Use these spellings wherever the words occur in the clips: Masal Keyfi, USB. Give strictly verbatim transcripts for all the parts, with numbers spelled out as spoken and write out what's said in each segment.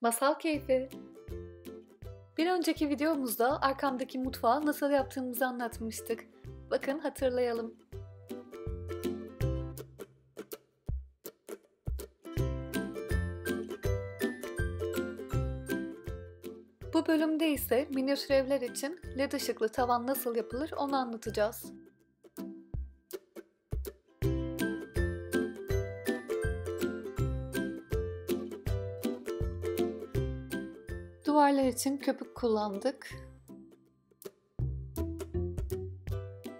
Masal keyfi. Bir önceki videomuzda arkamdaki mutfağı nasıl yaptığımızı anlatmıştık. Bakın hatırlayalım. Bu bölümde ise minyatür evler için led ışıklı tavan nasıl yapılır onu anlatacağız. Duvarlar için köpük kullandık.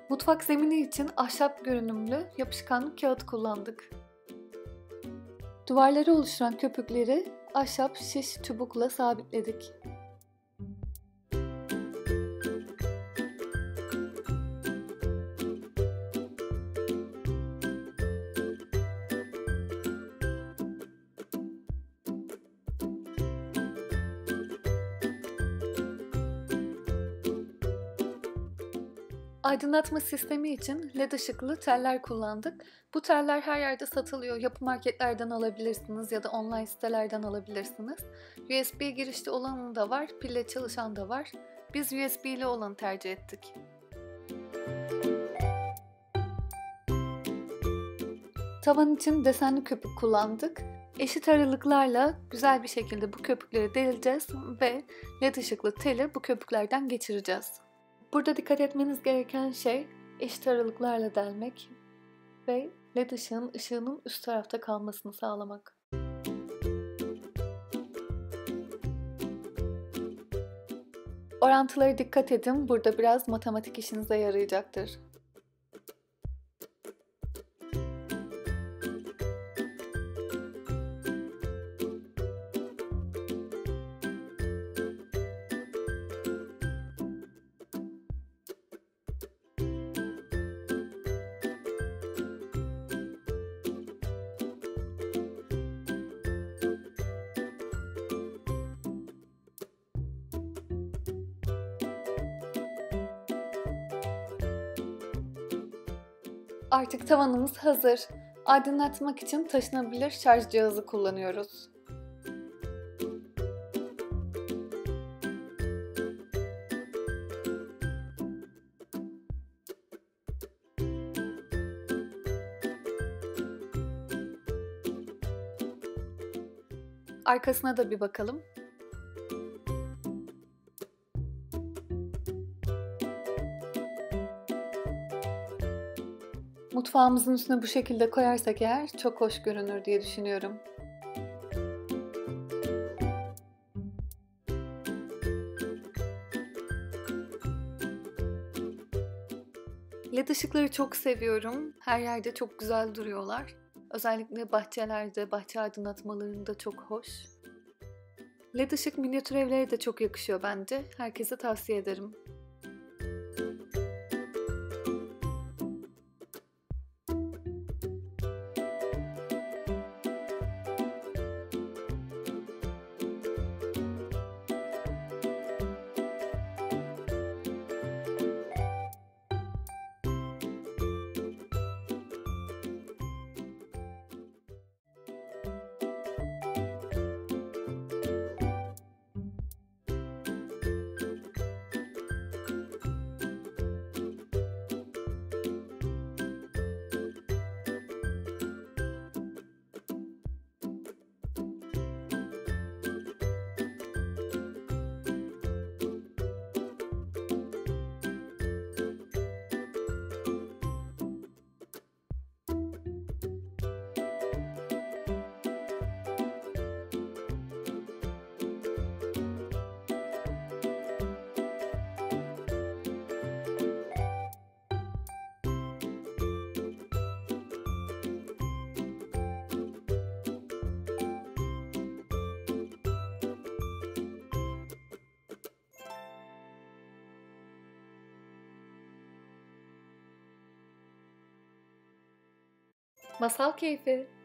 Mutfak zemini için ahşap görünümlü yapışkan kağıt kullandık. Duvarları oluşturan köpükleri ahşap şiş çubukla sabitledik. Aydınlatma sistemi için led ışıklı teller kullandık. Bu teller her yerde satılıyor. Yapı marketlerden alabilirsiniz ya da online sitelerden alabilirsiniz. U S B girişli olanı da var, pille çalışan da var. Biz U S B'li olanı tercih ettik. Tavan için desenli köpük kullandık. Eşit aralıklarla güzel bir şekilde bu köpükleri deleceğiz ve led ışıklı teli bu köpüklerden geçireceğiz. Burada dikkat etmeniz gereken şey eşit aralıklarla delmek ve led ışığın ışığının üst tarafta kalmasını sağlamak. Orantılara dikkat edin. Burada biraz matematik işinize yarayacaktır. Artık tavanımız hazır. Aydınlatmak için taşınabilir şarj cihazı kullanıyoruz. Arkasına da bir bakalım. Mutfağımızın üstüne bu şekilde koyarsak eğer çok hoş görünür diye düşünüyorum. Led ışıkları çok seviyorum. Her yerde çok güzel duruyorlar. Özellikle bahçelerde, bahçe aydınlatmalarında çok hoş. Led ışık minyatür evlere de çok yakışıyor bence. Herkese tavsiye ederim. Masal keyfi.